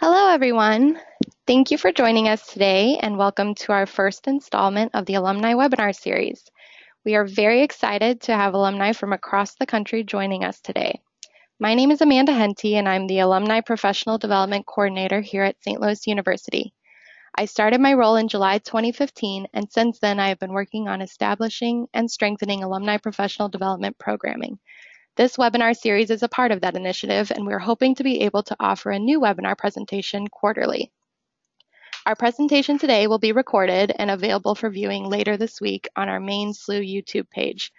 Hello, everyone. Thank you for joining us today and welcome to our first installment of the Alumni Webinar Series. We are very excited to have alumni from across the country joining us today. My name is Amanda Henty and I'm the Alumni Professional Development Coordinator here at St. Louis University. I started my role in July 2015 and since then I have been working on establishing and strengthening alumni professional development programming. This webinar series is a part of that initiative, and we're hoping to be able to offer a new webinar presentation quarterly. Our presentation today will be recorded and available for viewing later this week on our main SLU YouTube page,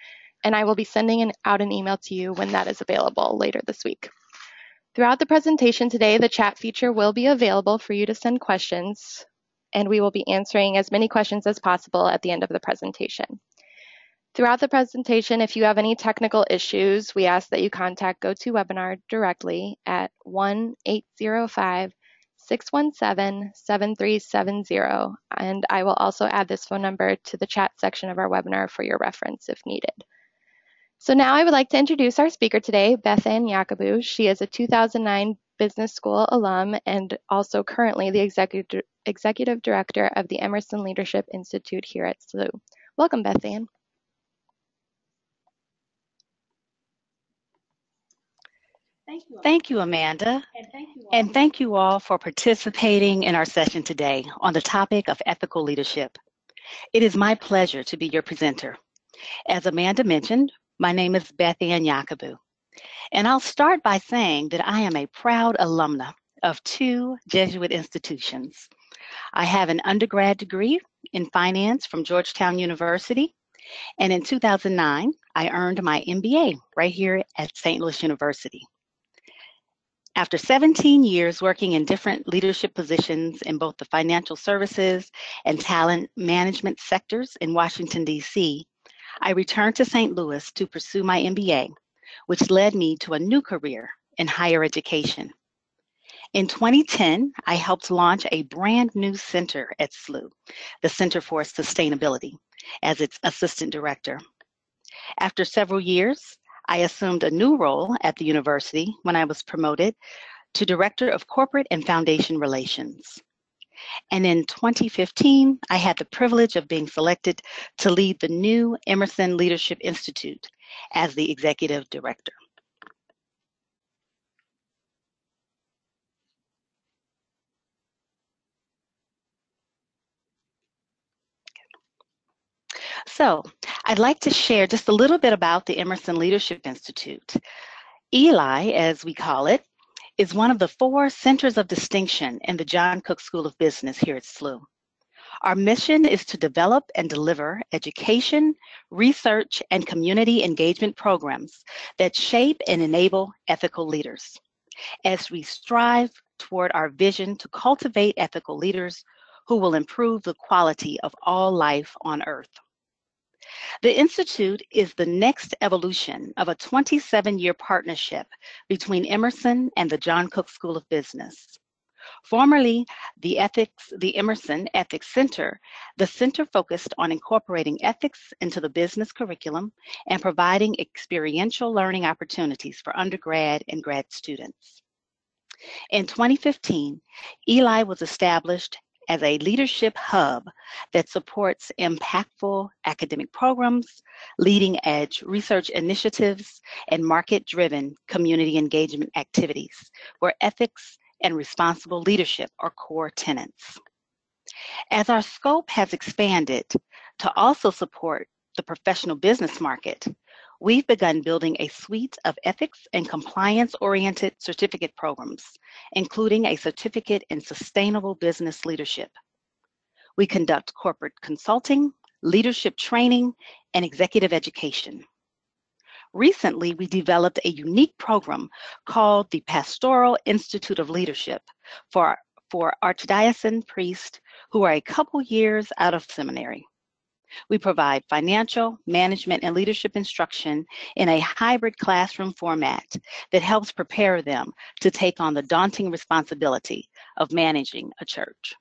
and I will be sending out an email to you when that is available later this week. Throughout the presentation today, the chat feature will be available for you to send questions, and we will be answering as many questions as possible at the end of the presentation. Throughout the presentation, if you have any technical issues, we ask that you contact GoToWebinar directly at 1-805-617-7370, and I will also add this phone number to the chat section of our webinar for your reference if needed. So now I would like to introduce our speaker today, Beth-Anne Yakubu. She is a 2009 Business School alum and also currently the Executive Director of the Emerson Leadership Institute here at SLU. Welcome, Beth-Anne. Thank you, Amanda, and thank you all for participating in our session today on the topic of ethical leadership. It is my pleasure to be your presenter. As Amanda mentioned, my name is Beth-Anne Yakubu, and I'll start by saying that I am a proud alumna of two Jesuit institutions. I have an undergrad degree in finance from Georgetown University, and in 2009, I earned my MBA right here at St. Louis University. After 17 years working in different leadership positions in both the financial services and talent management sectors in Washington, D.C., I returned to St. Louis to pursue my MBA, which led me to a new career in higher education. In 2010, I helped launch a brand new center at SLU, the Center for Sustainability, as its assistant director. After several years, I assumed a new role at the university when I was promoted to Director of Corporate and Foundation Relations. And in 2015, I had the privilege of being selected to lead the new Emerson Leadership Institute as the Executive Director. So, I'd like to share just a little bit about the Emerson Leadership Institute. ELI, as we call it, is one of the four centers of distinction in the John Cook School of Business here at SLU. Our mission is to develop and deliver education, research, and community engagement programs that shape and enable ethical leaders. As we strive toward our vision to cultivate ethical leaders who will improve the quality of all life on Earth. The Institute is the next evolution of a 27-year partnership between Emerson and the John Cook School of Business. Formerly the Emerson Ethics Center, the center focused on incorporating ethics into the business curriculum and providing experiential learning opportunities for undergrad and grad students. In 2015, ELI was established as a leadership hub that supports impactful academic programs, leading-edge research initiatives, and market-driven community engagement activities, where ethics and responsible leadership are core tenets. As our scope has expanded to also support the professional business market, we've begun building a suite of ethics and compliance-oriented certificate programs, including a certificate in sustainable business leadership. We conduct corporate consulting, leadership training, and executive education. Recently, we developed a unique program called the Pastoral Institute of Leadership for archdiocesan priests who are a couple years out of seminary. We provide financial, management, and leadership instruction in a hybrid classroom format that helps prepare them to take on the daunting responsibility of managing a church.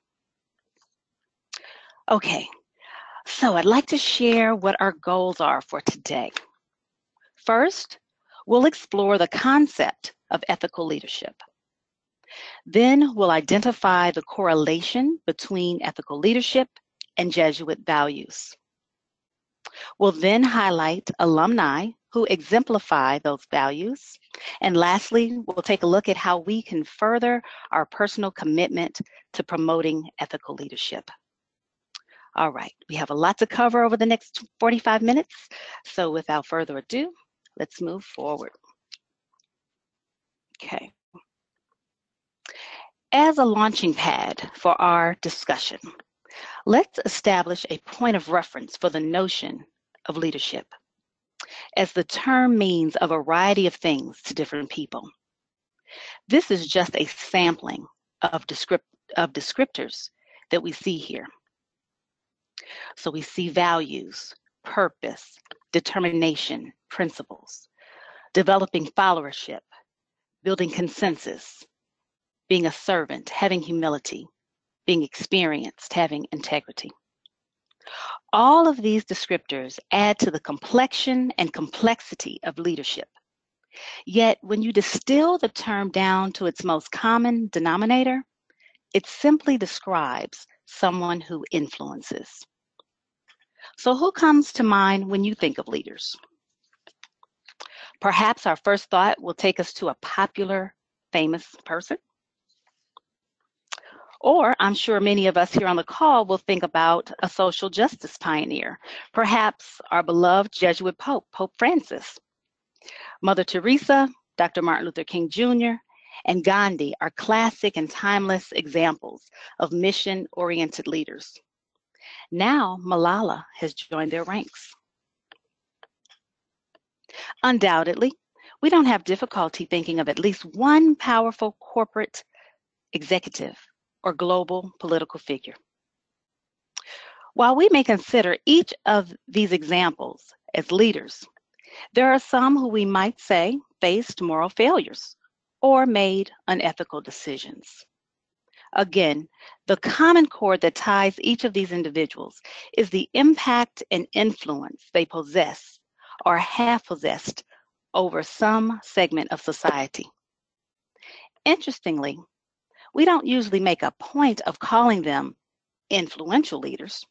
Okay, so I'd like to share what our goals are for today. First, we'll explore the concept of ethical leadership. Then we'll identify the correlation between ethical leadership and Jesuit values. We'll then highlight alumni who exemplify those values. And lastly, we'll take a look at how we can further our personal commitment to promoting ethical leadership. All right, we have a lot to cover over the next 45 minutes. So without further ado, let's move forward. Okay. As a launching pad for our discussion, let's establish a point of reference for the notion of leadership, as the term means a variety of things to different people. This is just a sampling of descriptors that we see here. So we see values, purpose, determination, principles, developing followership, building consensus, being a servant, having humility, being experienced, having integrity. All of these descriptors add to the complexion and complexity of leadership. Yet, when you distill the term down to its most common denominator, it simply describes someone who influences. So who comes to mind when you think of leaders? Perhaps our first thought will take us to a popular, famous person. Or I'm sure many of us here on the call will think about a social justice pioneer, perhaps our beloved Jesuit Pope, Pope Francis. Mother Teresa, Dr. Martin Luther King Jr., and Gandhi are classic and timeless examples of mission-oriented leaders. Now Malala has joined their ranks. Undoubtedly, we don't have difficulty thinking of at least one powerful corporate executive or global political figure. While we may consider each of these examples as leaders, there are some who we might say faced moral failures or made unethical decisions. Again, the common cord that ties each of these individuals is the impact and influence they possess or have possessed over some segment of society. Interestingly, we don't usually make a point of calling them influential leaders,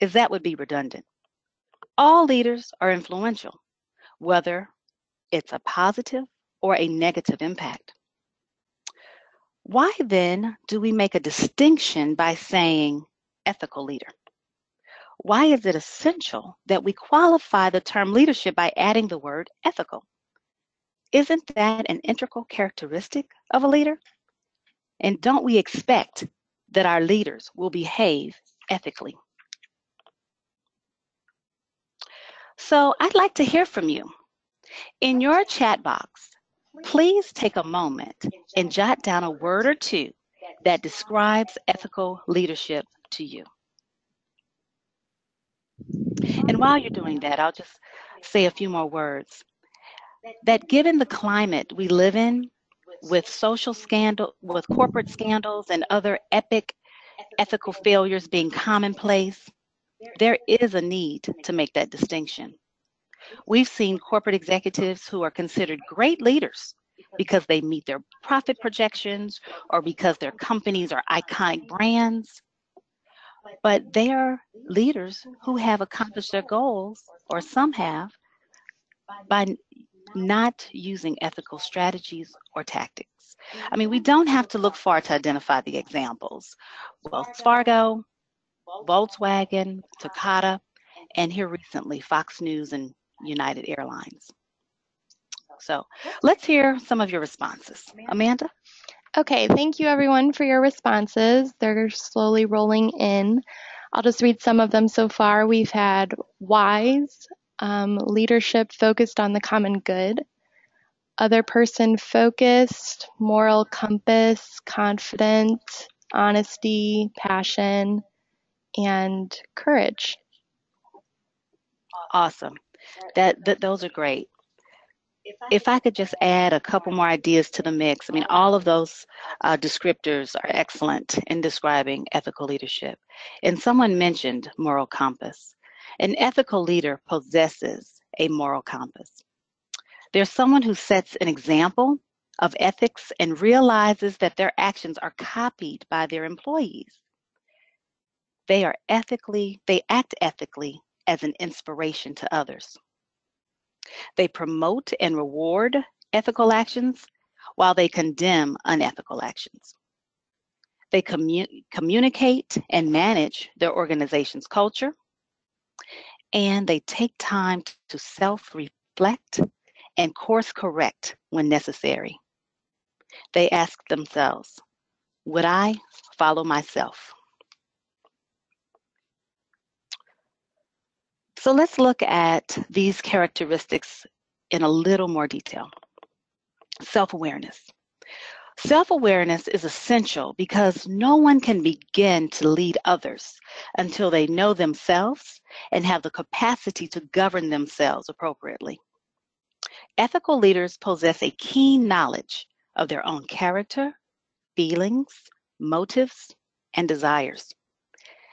as that would be redundant. All leaders are influential, whether it's a positive or a negative impact. Why then do we make a distinction by saying ethical leader? Why is it essential that we qualify the term leadership by adding the word ethical? Isn't that an integral characteristic of a leader? And don't we expect that our leaders will behave ethically? So I'd like to hear from you. In your chat box, please take a moment and jot down a word or two that describes ethical leadership to you. And while you're doing that, I'll just say a few more words. That given the climate we live in, with social scandal, with corporate scandals and other epic ethical failures being commonplace, there is a need to make that distinction. We've seen corporate executives who are considered great leaders because they meet their profit projections or because their companies are iconic brands, but they are leaders who have accomplished their goals, or some have, by not using ethical strategies or tactics. I mean, we don't have to look far to identify the examples. Wells Fargo, Volkswagen, Takata, and here recently, Fox News and United Airlines. So let's hear some of your responses. Amanda? Okay, thank you everyone for your responses. They're slowly rolling in. I'll just read some of them so far. We've had wise, leadership focused on the common good, other person focused, moral compass, confident, honesty, passion, and courage. Awesome. Those are great. If I could just add a couple more ideas to the mix, I mean, all of those descriptors are excellent in describing ethical leadership. And someone mentioned moral compass. An ethical leader possesses a moral compass. They're someone who sets an example of ethics and realizes that their actions are copied by their employees. They act ethically as an inspiration to others. They promote and reward ethical actions while they condemn unethical actions. They communicate and manage their organization's culture, and they take time to self-reflect and course correct when necessary. They ask themselves, would I follow myself? So let's look at these characteristics in a little more detail. Self-awareness. Self-awareness is essential because no one can begin to lead others until they know themselves and have the capacity to govern themselves appropriately. Ethical leaders possess a keen knowledge of their own character, feelings, motives, and desires.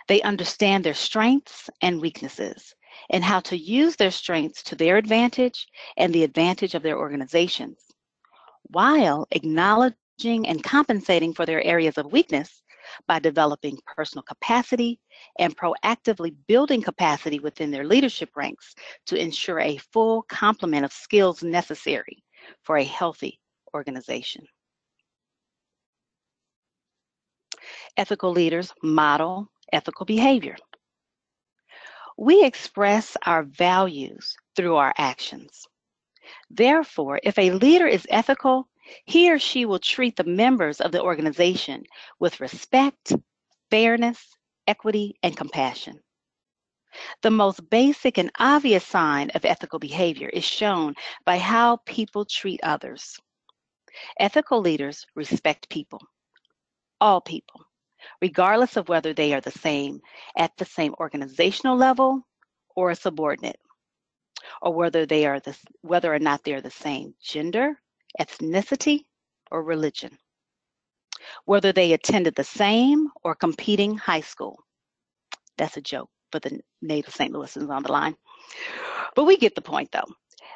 They understand their strengths and weaknesses and how to use their strengths to their advantage and the advantage of their organizations, while acknowledging and compensating for their areas of weakness by developing personal capacity and proactively building capacity within their leadership ranks to ensure a full complement of skills necessary for a healthy organization. Ethical leaders model ethical behavior. We express our values through our actions. Therefore, if a leader is ethical, he or she will treat the members of the organization with respect, fairness, equity, and compassion. The most basic and obvious sign of ethical behavior is shown by how people treat others. Ethical leaders respect people, all people, regardless of whether they are at the same organizational level or a subordinate, or whether or not they are the same gender, ethnicity, or religion, whether they attended the same or competing high school. That's a joke for the native St. Louisans on the line. But we get the point, though,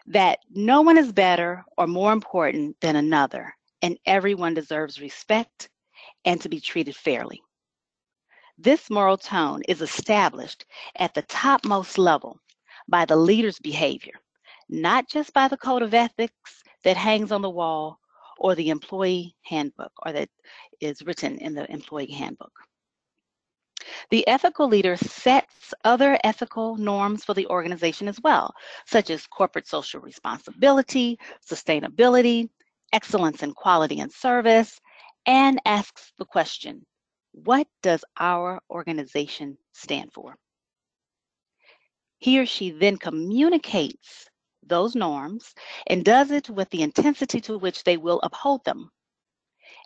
that no one is better or more important than another, and everyone deserves respect and to be treated fairly. This moral tone is established at the topmost level by the leader's behavior, not just by the code of ethics that hangs on the wall or the employee handbook, or that is written in the employee handbook. The ethical leader sets other ethical norms for the organization as well, such as corporate social responsibility, sustainability, excellence in quality and service, and asks the question, what does our organization stand for? He or she then communicates those norms and does it with the intensity to which they will uphold them.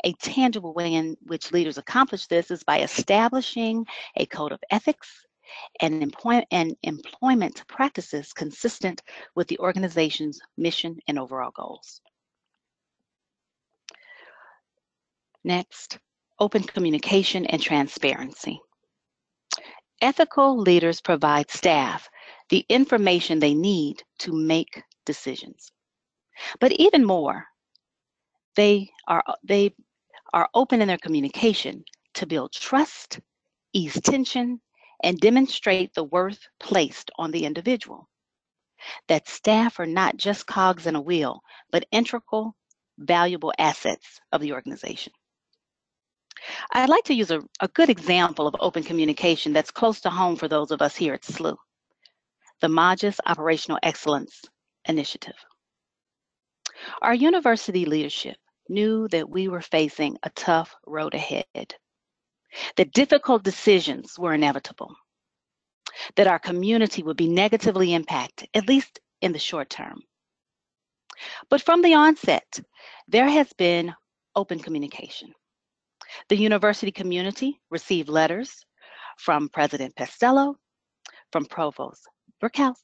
A tangible way in which leaders accomplish this is by establishing a code of ethics and employment practices consistent with the organization's mission and overall goals. Next, open communication and transparency. Ethical leaders provide staff the information they need to make decisions. But even more, they are open in their communication to build trust, ease tension, and demonstrate the worth placed on the individual. That staff are not just cogs in a wheel, but integral, valuable assets of the organization. I'd like to use a good example of open communication that's close to home for those of us here at SLU. The MAGIS Operational Excellence Initiative. Our university leadership knew that we were facing a tough road ahead, that difficult decisions were inevitable, that our community would be negatively impacted, at least in the short term. But from the onset, there has been open communication. The university community received letters from President Pestello, from Provost Berkhouse,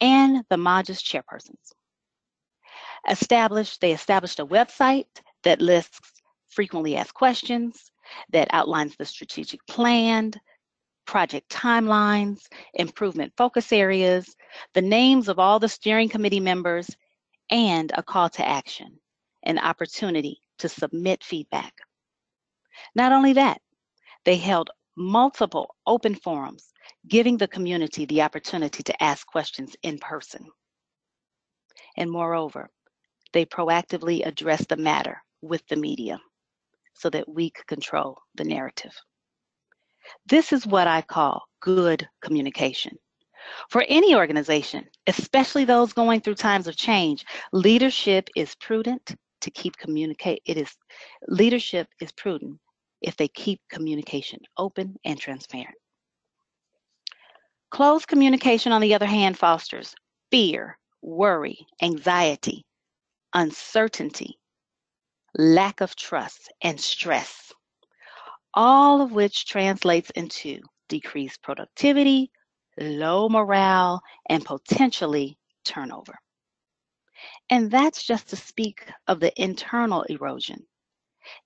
and the MAGIS chairpersons. They established a website that lists frequently asked questions, that outlines the strategic plan, project timelines, improvement focus areas, the names of all the steering committee members, and a call to action, an opportunity to submit feedback. Not only that, they held multiple open forums, giving the community the opportunity to ask questions in person. And moreover, they proactively addressed the matter with the media so that we could control the narrative. This is what I call good communication. For any organization, especially those going through times of change, leadership is prudent if they keep communication open and transparent. Closed communication, on the other hand, fosters fear, worry, anxiety, uncertainty, lack of trust, and stress, all of which translates into decreased productivity, low morale, and potentially turnover. And that's just to speak of the internal erosion.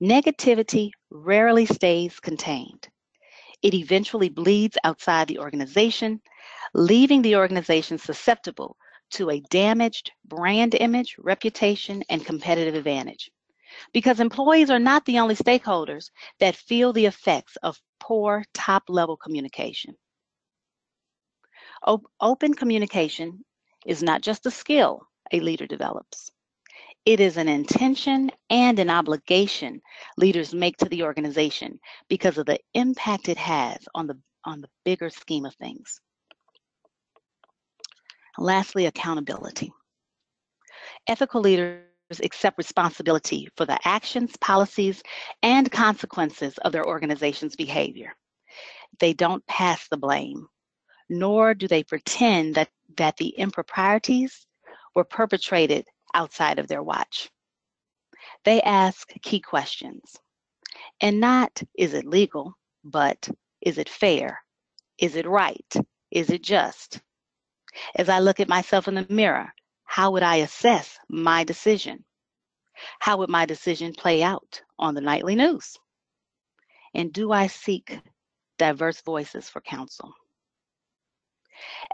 Negativity rarely stays contained. It eventually bleeds outside the organization, leaving the organization susceptible to a damaged brand image, reputation, and competitive advantage. Because employees are not the only stakeholders that feel the effects of poor top-level communication. Open communication is not just a skill a leader develops. It is an intention and an obligation leaders make to the organization because of the impact it has on the bigger scheme of things. Lastly, accountability. Ethical leaders accept responsibility for the actions, policies, and consequences of their organization's behavior. They don't pass the blame, nor do they pretend that the improprieties were perpetrated outside of their watch. They ask key questions, and not is it legal, but is it fair? Is it right? Is it just? As I look at myself in the mirror, how would I assess my decision? How would my decision play out on the nightly news? And do I seek diverse voices for counsel?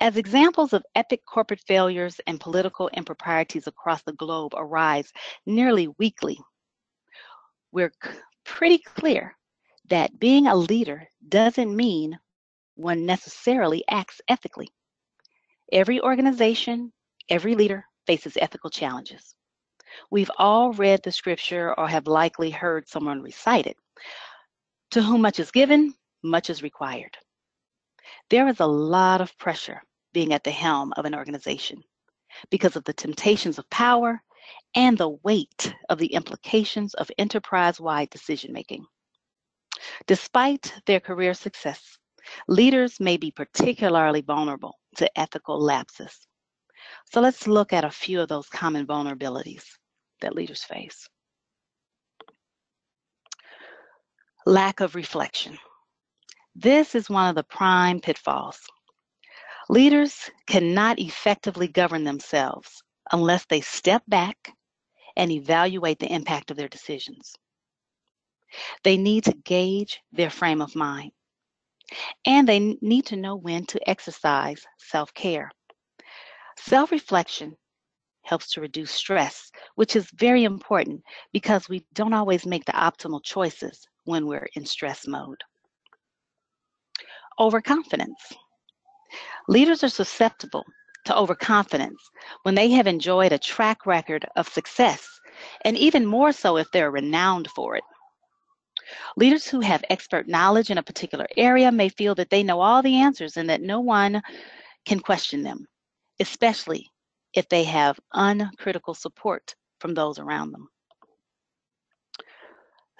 As examples of epic corporate failures and political improprieties across the globe arise nearly weekly, we're pretty clear that being a leader doesn't mean one necessarily acts ethically. Every organization, every leader faces ethical challenges. We've all read the scripture or have likely heard someone recite it. To whom much is given, much is required. There is a lot of pressure being at the helm of an organization because of the temptations of power and the weight of the implications of enterprise-wide decision-making. Despite their career success, leaders may be particularly vulnerable to ethical lapses. So let's look at a few of those common vulnerabilities that leaders face. Lack of reflection. This is one of the prime pitfalls. Leaders cannot effectively govern themselves unless they step back and evaluate the impact of their decisions. They need to gauge their frame of mind, and they need to know when to exercise self-care. Self-reflection helps to reduce stress, which is very important because we don't always make the optimal choices when we're in stress mode. Overconfidence. Leaders are susceptible to overconfidence when they have enjoyed a track record of success, and even more so if they're renowned for it. Leaders who have expert knowledge in a particular area may feel that they know all the answers and that no one can question them, especially if they have uncritical support from those around them.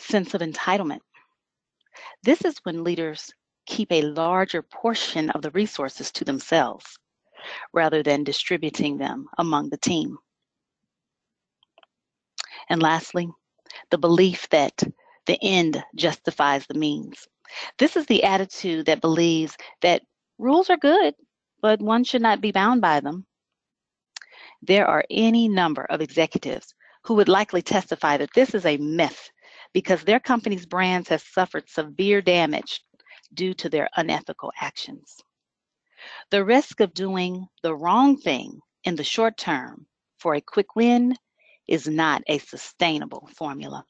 Sense of entitlement. This is when leaders keep a larger portion of the resources to themselves rather than distributing them among the team. And lastly, the belief that the end justifies the means. This is the attitude that believes that rules are good, but one should not be bound by them. There are any number of executives who would likely testify that this is a myth because their company's brands have suffered severe damage due to their unethical actions. The risk of doing the wrong thing in the short term for a quick win is not a sustainable formula.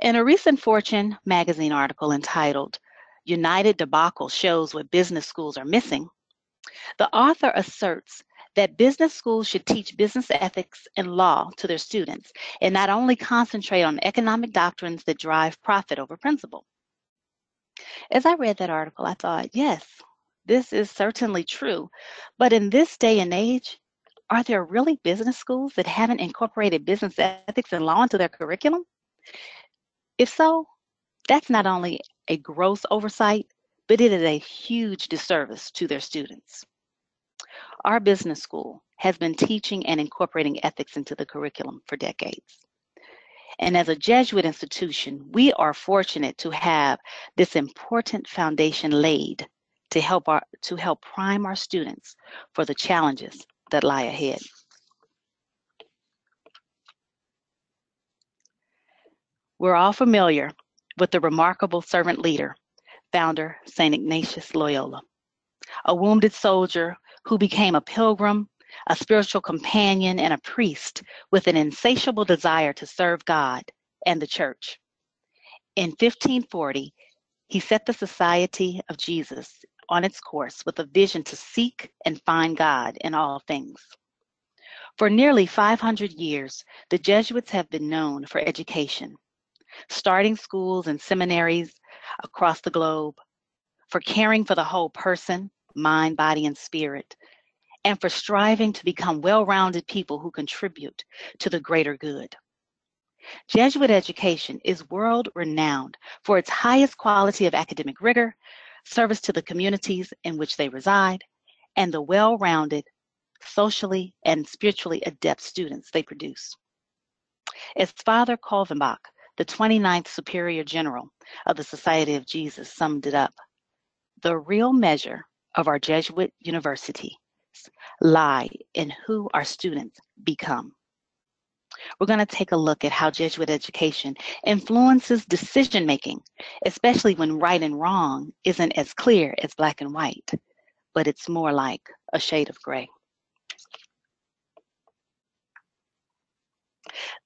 In a recent Fortune magazine article entitled, "United Debacle Shows What Business Schools Are Missing," the author asserts that business schools should teach business ethics and law to their students and not only concentrate on economic doctrines that drive profit over principle. As I read that article, I thought, yes, this is certainly true, but in this day and age, are there really business schools that haven't incorporated business ethics and law into their curriculum? If so, that's not only a gross oversight, but it is a huge disservice to their students. Our business school has been teaching and incorporating ethics into the curriculum for decades. And as a Jesuit institution, we are fortunate to have this important foundation laid to help prime our students for the challenges that lie ahead. We're all familiar with the remarkable servant leader, founder St. Ignatius Loyola, a wounded soldier who became a pilgrim, a spiritual companion, and a priest with an insatiable desire to serve God and the church. In 1540, he set the Society of Jesus on its course with a vision to seek and find God in all things. For nearly 500 years, the Jesuits have been known for education, starting schools and seminaries across the globe, for caring for the whole person, mind, body, and spirit, and for striving to become well-rounded people who contribute to the greater good. Jesuit education is world-renowned for its highest quality of academic rigor, service to the communities in which they reside, and the well-rounded, socially and spiritually adept students they produce. As Father Kolvenbach, the 29th Superior General of the Society of Jesus, summed it up, the real measure of our Jesuit university lie in who our students become. We're going to take a look at how Jesuit education influences decision making, especially when right and wrong isn't as clear as black and white, but it's more like a shade of gray.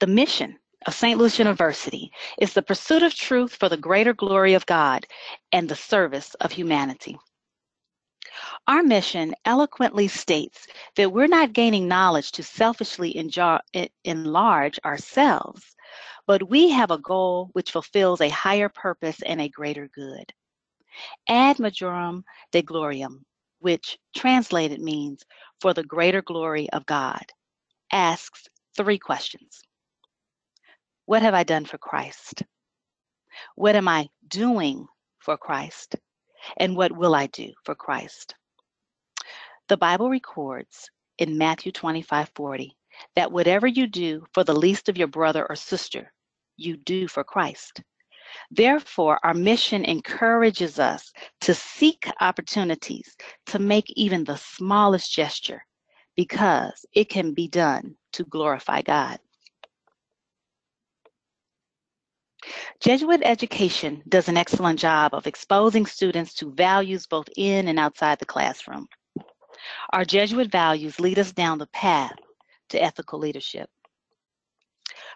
The mission of St. Louis University is the pursuit of truth for the greater glory of God and the service of humanity. Our mission eloquently states that we're not gaining knowledge to selfishly enlarge ourselves, but we have a goal which fulfills a higher purpose and a greater good. Ad Majorem Dei Gloriam, which translated means for the greater glory of God, asks three questions. What have I done for Christ? What am I doing for Christ? And what will I do for Christ? The Bible records in Matthew 25:40 that whatever you do for the least of your brother or sister, you do for Christ. Therefore, our mission encourages us to seek opportunities to make even the smallest gesture, because it can be done to glorify God. Jesuit education does an excellent job of exposing students to values both in and outside the classroom. Our Jesuit values lead us down the path to ethical leadership.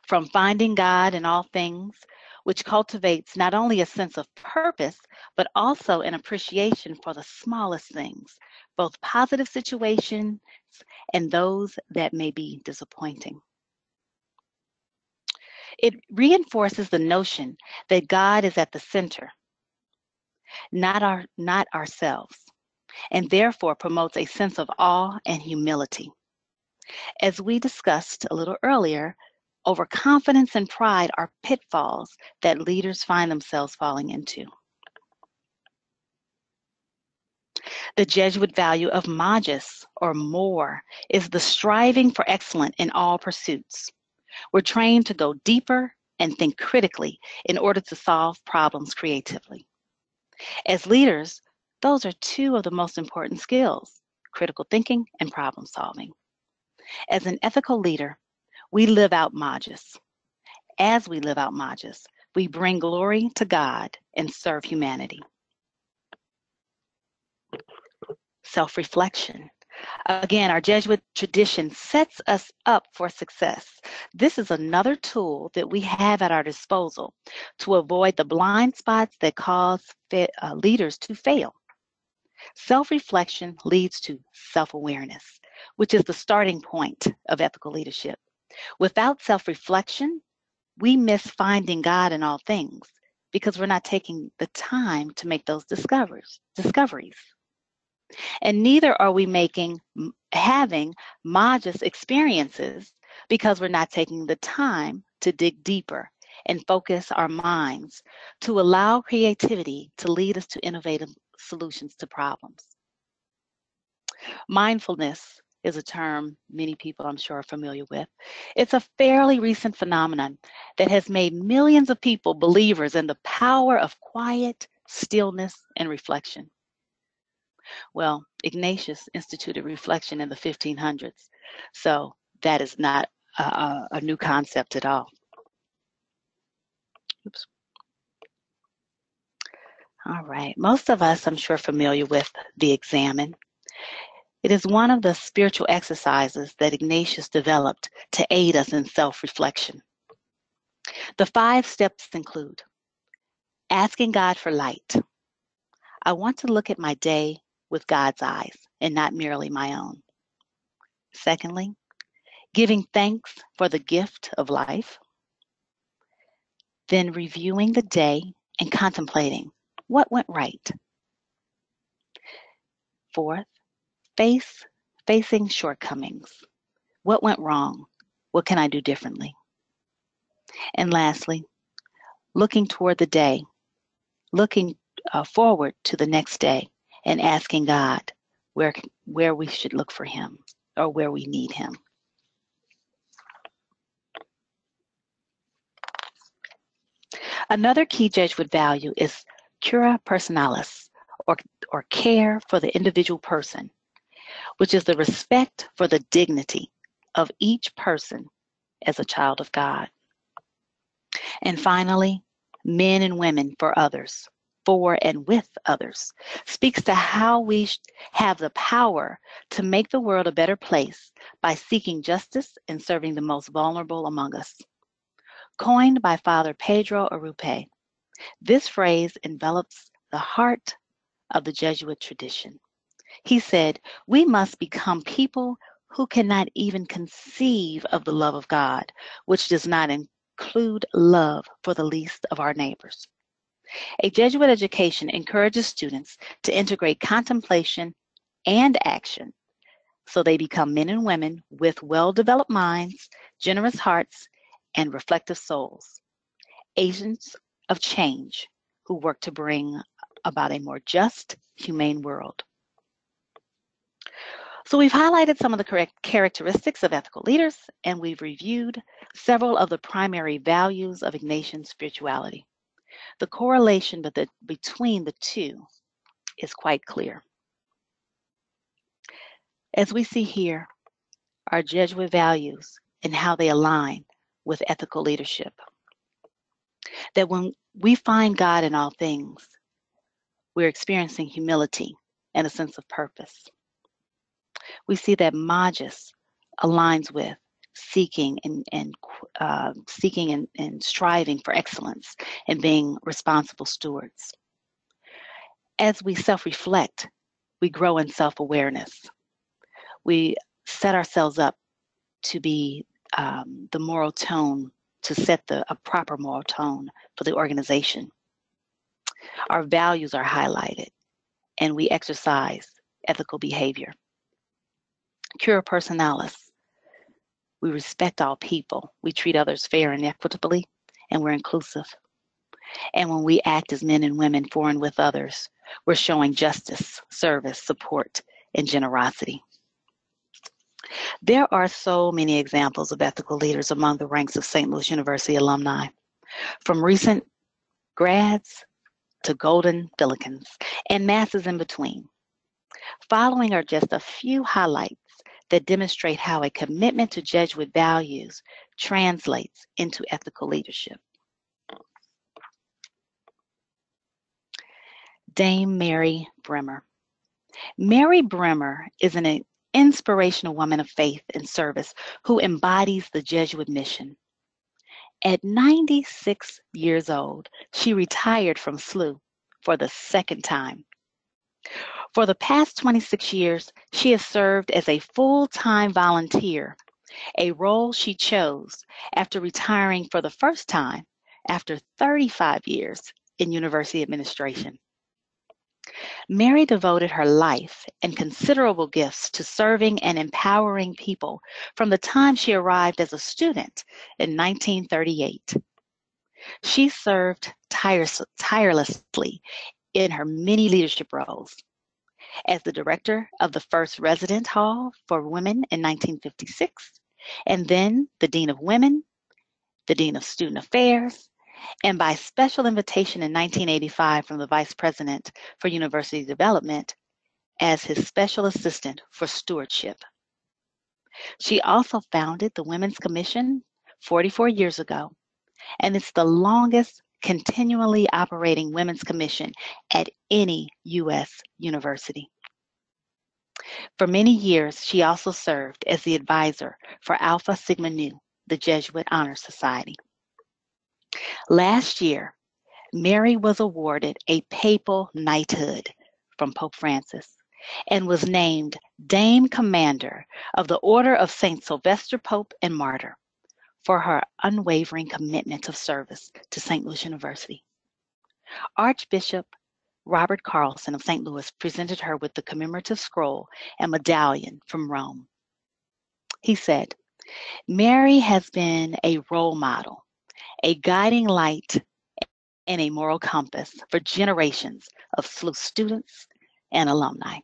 From finding God in all things, which cultivates not only a sense of purpose, but also an appreciation for the smallest things, both positive situations and those that may be disappointing. It reinforces the notion that God is at the center, not ourselves, and therefore promotes a sense of awe and humility. As we discussed a little earlier, overconfidence and pride are pitfalls that leaders find themselves falling into. The Jesuit value of MAGIS, or more, is the striving for excellence in all pursuits. We're trained to go deeper and think critically in order to solve problems creatively. As leaders, those are two of the most important skills, critical thinking and problem solving. As an ethical leader, we live out MAGIS. As we live out MAGIS, we bring glory to God and serve humanity. Self-reflection. Again, our Jesuit tradition sets us up for success. This is another tool that we have at our disposal to avoid the blind spots that cause leaders to fail. Self-reflection leads to self-awareness, which is the starting point of ethical leadership. Without self-reflection, we miss finding God in all things because we're not taking the time to make those discoveries. And neither are we having MAGIS experiences because we're not taking the time to dig deeper and focus our minds to allow creativity to lead us to innovative solutions to problems. Mindfulness is a term many people, I'm sure, are familiar with. It's a fairly recent phenomenon that has made millions of people believers in the power of quiet, stillness, and reflection. Well, Ignatius instituted reflection in the 1500s, so that is not a new concept at all. Oops. All right, most of us, I'm sure, are familiar with the examine. It is one of the spiritual exercises that Ignatius developed to aid us in self-reflection. The 5 steps include asking God for light. I want to look at my day with God's eyes and not merely my own. Secondly, giving thanks for the gift of life. Then reviewing the day and contemplating what went right. Fourth, facing shortcomings. What went wrong? What can I do differently? And lastly, looking toward the day, looking forward to the next day and asking God where we should look for him or where we need him. Another key Jesuit value is cura personalis, or care for the individual person, which is the respect for the dignity of each person as a child of God. And finally, men and women for others, for and with others, speaks to how we have the power to make the world a better place by seeking justice and serving the most vulnerable among us. Coined by Father Pedro Arrupe, this phrase envelops the heart of the Jesuit tradition. He said, "We must become people who cannot even conceive of the love of God, which does not include love for the least of our neighbors." A Jesuit education encourages students to integrate contemplation and action so they become men and women with well-developed minds, generous hearts, and reflective souls, agents of change who work to bring about a more just, humane world. So we've highlighted some of the correct characteristics of ethical leaders, and we've reviewed several of the primary values of Ignatian spirituality. The correlation between the two is quite clear. As we see here, our Jesuit values and how they align with ethical leadership. That when we find God in all things, we're experiencing humility and a sense of purpose. We see that MAGIS aligns with seeking and striving for excellence and being responsible stewards. As we self-reflect, we grow in self-awareness. We set ourselves up to be the moral tone, to set a proper moral tone for the organization. Our values are highlighted, and we exercise ethical behavior. Cura personalis. We respect all people. We treat others fair and equitably, and we're inclusive. And when we act as men and women for and with others, we're showing justice, service, support, and generosity. There are so many examples of ethical leaders among the ranks of St. Louis University alumni, from recent grads to golden Billikens and masses in between. Following are just a few highlights that demonstrate how a commitment to Jesuit values translates into ethical leadership. Dame Mary Bremer. Mary Bremer is an inspirational woman of faith and service who embodies the Jesuit mission. At 96 years old, she retired from SLU for the second time. For the past 26 years, she has served as a full-time volunteer, a role she chose after retiring for the first time after 35 years in university administration. Mary devoted her life and considerable gifts to serving and empowering people from the time she arrived as a student in 1938. She served tirelessly in her many leadership roles as the director of the first resident hall for women in 1956, and then the Dean of Women, the Dean of Student Affairs, and by special invitation in 1985 from the Vice President for University Development as his special assistant for stewardship. She also founded the Women's Commission 44 years ago, and it's the longest continually operating Women's Commission at any U.S. university. For many years, she also served as the advisor for Alpha Sigma Nu, the Jesuit Honor Society. Last year, Mary was awarded a papal knighthood from Pope Francis and was named Dame Commander of the Order of St. Sylvester Pope and Martyr for her unwavering commitment of service to St. Louis University. Archbishop Robert Carlson of St. Louis presented her with the commemorative scroll and medallion from Rome. He said, "Mary has been a role model, a guiding light, and a moral compass for generations of SLU students and alumni."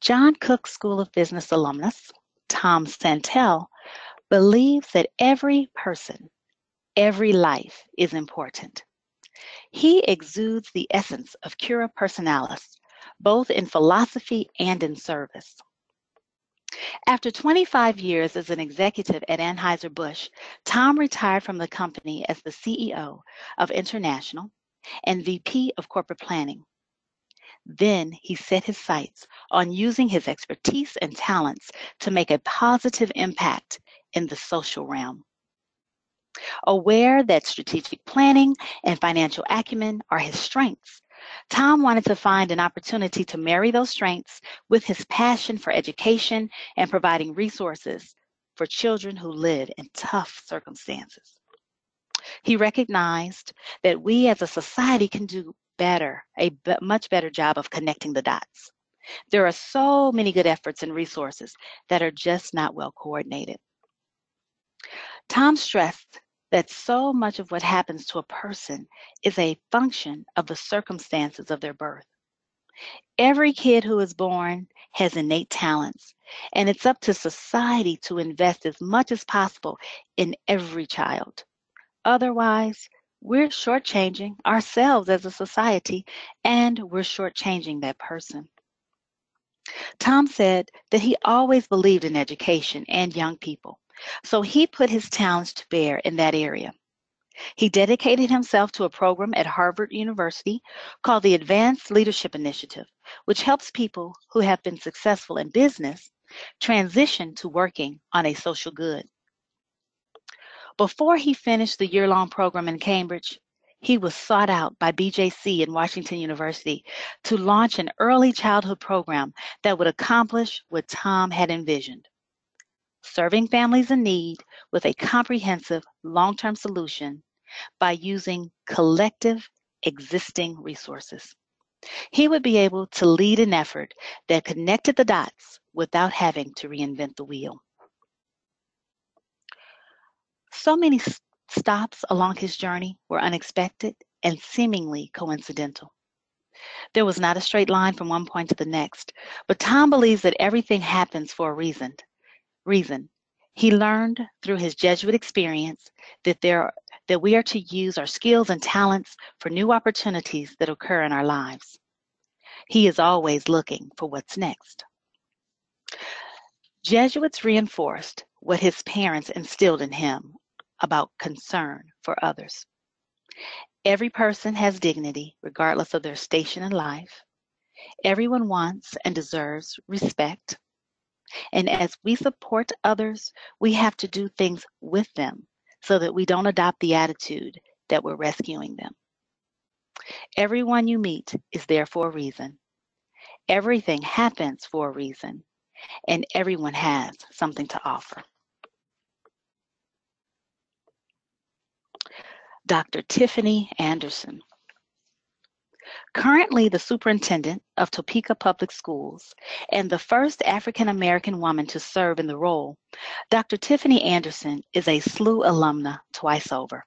John Cook School of Business alumnus, Tom Santel, believes that every person, every life is important. He exudes the essence of cura personalis, both in philosophy and in service. After 25 years as an executive at Anheuser-Busch, Tom retired from the company as the CEO of International and VP of Corporate Planning. Then he set his sights on using his expertise and talents to make a positive impact in the social realm. Aware that strategic planning and financial acumen are his strengths, Tom wanted to find an opportunity to marry those strengths with his passion for education and providing resources for children who live in tough circumstances. He recognized that we as a society can do better, a much better job of connecting the dots. There are so many good efforts and resources that are just not well coordinated. Tom stressed that so much of what happens to a person is a function of the circumstances of their birth. Every kid who is born has innate talents, and it's up to society to invest as much as possible in every child. Otherwise, we're shortchanging ourselves as a society, and we're shortchanging that person. Tom said that he always believed in education and young people, so he put his talents to bear in that area. He dedicated himself to a program at Harvard University called the Advanced Leadership Initiative, which helps people who have been successful in business transition to working on a social good. Before he finished the year-long program in Cambridge, he was sought out by BJC and Washington University to launch an early childhood program that would accomplish what Tom had envisioned: serving families in need with a comprehensive long-term solution by using collective existing resources. He would be able to lead an effort that connected the dots without having to reinvent the wheel. So many stops along his journey were unexpected and seemingly coincidental. There was not a straight line from one point to the next, but Tom believes that everything happens for a reason. He learned through his Jesuit experience that we are to use our skills and talents for new opportunities that occur in our lives. He is always looking for what's next. Jesuits reinforced what his parents instilled in him about concern for others. Every person has dignity, regardless of their station in life. Everyone wants and deserves respect. And as we support others, we have to do things with them so that we don't adopt the attitude that we're rescuing them. Everyone you meet is there for a reason. Everything happens for a reason, and everyone has something to offer. Dr. Tiffany Anderson. Currently the superintendent of Topeka Public Schools and the first African-American woman to serve in the role, Dr. Tiffany Anderson is a SLU alumna twice over.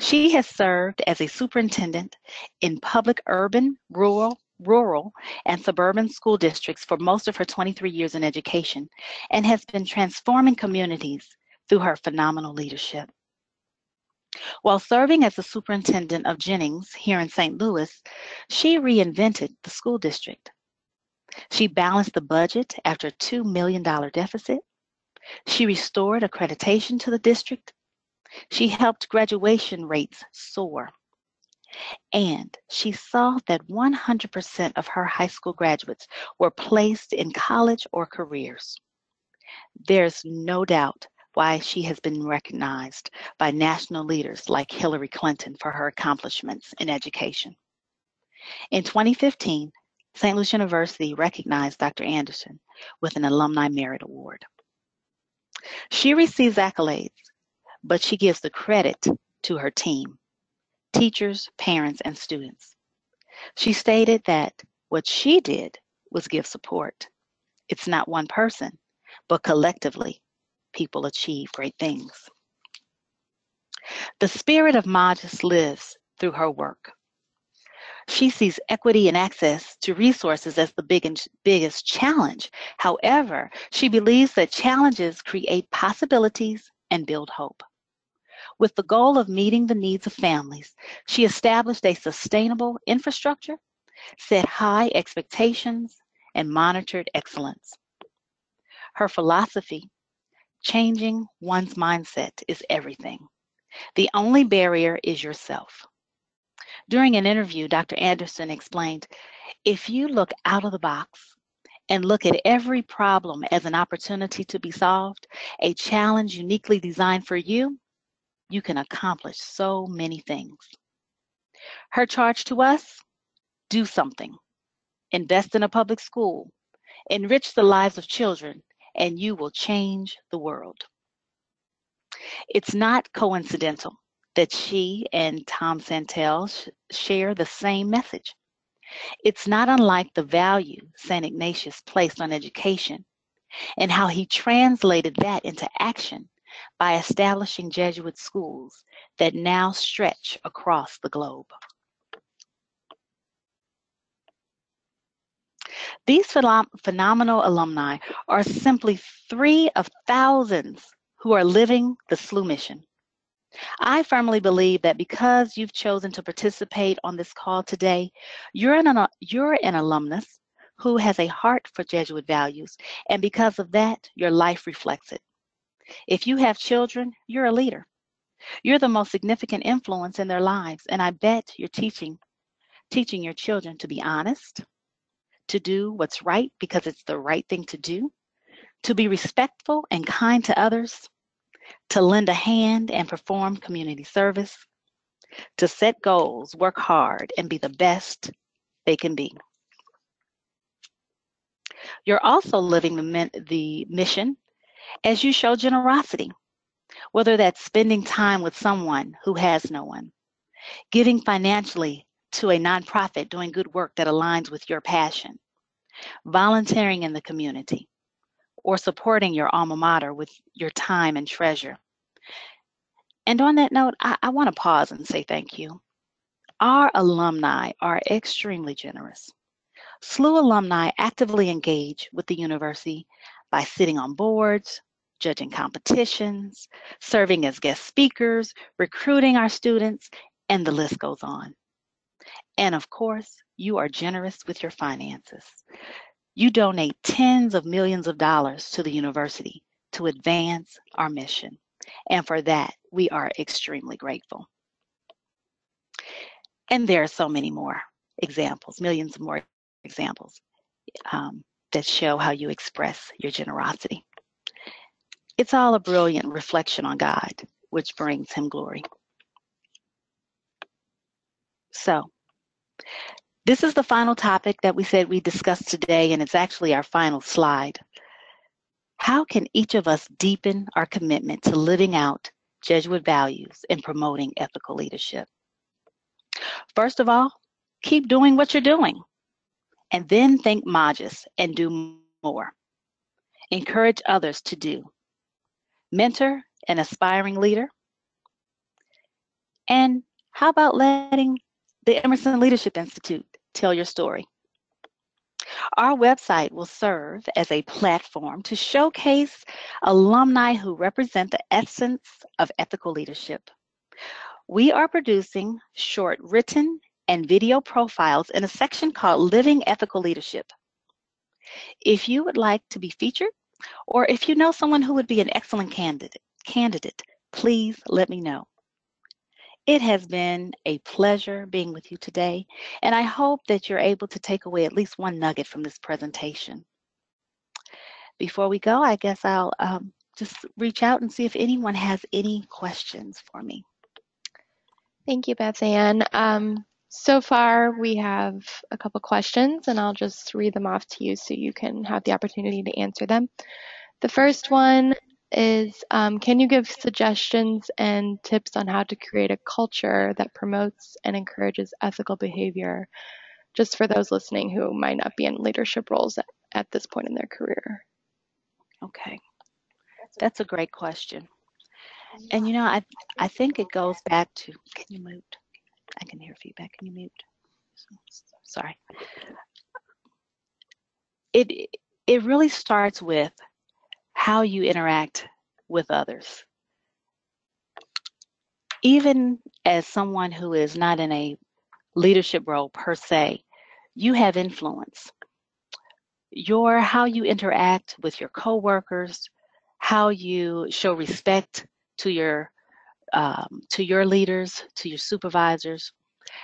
She has served as a superintendent in public urban, rural, and suburban school districts for most of her 23 years in education and has been transforming communities through her phenomenal leadership. While serving as the superintendent of Jennings here in St. Louis, she reinvented the school district. She balanced the budget after a $2 million deficit. She restored accreditation to the district. She helped graduation rates soar. And she saw that 100% of her high school graduates were placed in college or careers. There's no doubt why she has been recognized by national leaders like Hillary Clinton for her accomplishments in education. In 2015, St. Louis University recognized Dr. Anderson with an Alumni Merit Award. She receives accolades, but she gives the credit to her team, teachers, parents, and students. She stated that what she did was give support. It's not one person, but collectively, people achieve great things. The spirit of MAGIS lives through her work. She sees equity and access to resources as the biggest challenge. However, she believes that challenges create possibilities and build hope. With the goal of meeting the needs of families, she established a sustainable infrastructure, set high expectations, and monitored excellence. Her philosophy, changing one's mindset is everything. The only barrier is yourself. During an interview, Dr. Anderson explained, if you look out of the box and look at every problem as an opportunity to be solved, a challenge uniquely designed for you, you can accomplish so many things. Her charge to us, do something. Invest in a public school. Enrich the lives of children, and you will change the world. It's not coincidental that she and Tom Santel share the same message. It's not unlike the value St. Ignatius placed on education and how he translated that into action by establishing Jesuit schools that now stretch across the globe. These phenomenal alumni are simply three of thousands who are living the SLU mission. I firmly believe that because you've chosen to participate on this call today, you're an alumnus who has a heart for Jesuit values, and because of that, your life reflects it. If you have children, you're a leader. You're the most significant influence in their lives, and I bet you're teaching your children to be honest, to do what's right because it's the right thing to do, to be respectful and kind to others, to lend a hand and perform community service, to set goals, work hard, and be the best they can be. You're also living the mission as you show generosity, whether that's spending time with someone who has no one, giving financially to a nonprofit doing good work that aligns with your passion, volunteering in the community, or supporting your alma mater with your time and treasure. And on that note, I want to pause and say thank you. Our alumni are extremely generous. SLU alumni actively engage with the university by sitting on boards, judging competitions, serving as guest speakers, recruiting our students, and the list goes on. And of course, you are generous with your finances. You donate tens of millions of dollars to the university to advance our mission. And for that, we are extremely grateful. And there are so many more examples, millions more examples that show how you express your generosity. It's all a brilliant reflection on God, which brings him glory. So, this is the final topic that we said we discussed today, and it's actually our final slide. How can each of us deepen our commitment to living out Jesuit values and promoting ethical leadership? First of all, keep doing what you're doing, and then think MAGIS and do more. Encourage others to do. Mentor an aspiring leader. And how about letting the Emerson Leadership Institute tell your story? Our website will serve as a platform to showcase alumni who represent the essence of ethical leadership. We are producing short written and video profiles in a section called Living Ethical Leadership. If you would like to be featured, or if you know someone who would be an excellent candidate, please let me know. It has been a pleasure being with you today, and I hope that you're able to take away at least one nugget from this presentation. Before we go, I guess I'll just reach out and see if anyone has any questions for me. Thank you, Beth-Anne. So far, we have a couple questions, and I'll just read them off to you so you can have the opportunity to answer them. The first one is, can you give suggestions and tips on how to create a culture that promotes and encourages ethical behavior, just for those listening who might not be in leadership roles at this point in their career? Okay, that's a great question. And you know, I think it goes back to, can you mute? I can hear feedback, can you mute? Sorry. It really starts with how you interact with others. Even as someone who is not in a leadership role per se, you have influence. How you interact with your coworkers, how you show respect to your leaders, to your supervisors,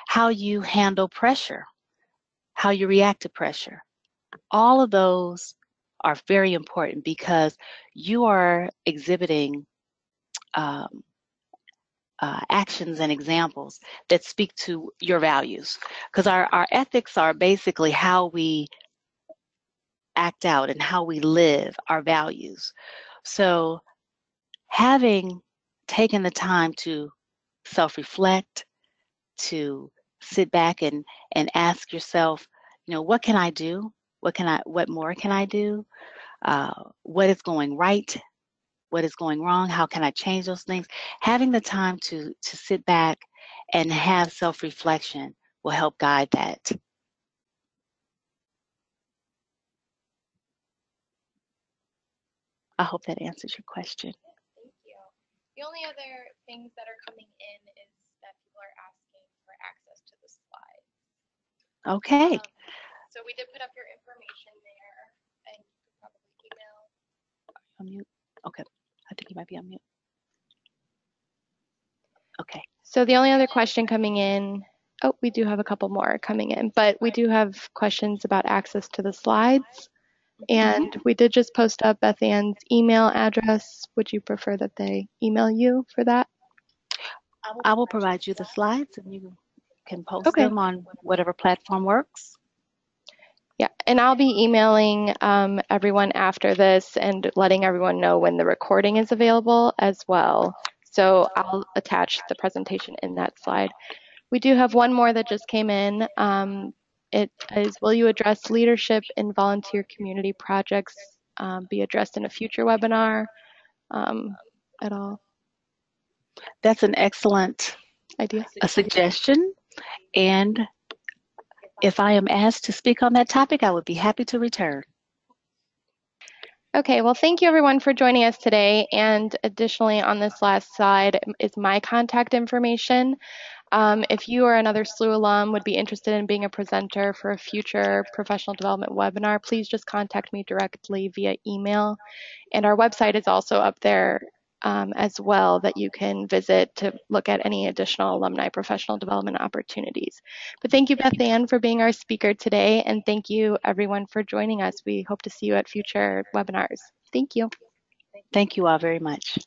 how you handle pressure, how you react to pressure. All of those are very important because you are exhibiting actions and examples that speak to your values. Because our ethics are basically how we act out and how we live our values. So having taken the time to self-reflect, to sit back and ask yourself, you know, what can I do? What more can I do? What is going right? What is going wrong? How can I change those things? Having the time to sit back and have self-reflection will help guide that. I hope that answers your question. The only other things that are coming in is that people are asking for access to the slides. Okay. So we did put up your information there, and you can probably email. Are you on mute? Okay. I think you might be on mute. Okay. So the only other question coming in, oh, we do have a couple more coming in, but we do have questions about access to the slides. And we did just post up Beth-Anne's email address. Would you prefer that they email you for that? I will provide you the slides, and you can post them on whatever platform works. Yeah, and I'll be emailing everyone after this and letting everyone know when the recording is available as well. So I'll attach the presentation in that slide. We do have one more that just came in. It is, will you address leadership in volunteer community projects be addressed in a future webinar at all? That's an excellent idea, a suggestion. And if I am asked to speak on that topic, I would be happy to return. Okay, well, thank you everyone for joining us today. And additionally, on this last slide is my contact information. If you or another SLU alum would be interested in being a presenter for a future professional development webinar, please just contact me directly via email. And our website is also up there as well that you can visit to look at any additional alumni professional development opportunities. But thank you, Beth-Anne, for being our speaker today, and thank you everyone for joining us. We hope to see you at future webinars. Thank you. Thank you all very much.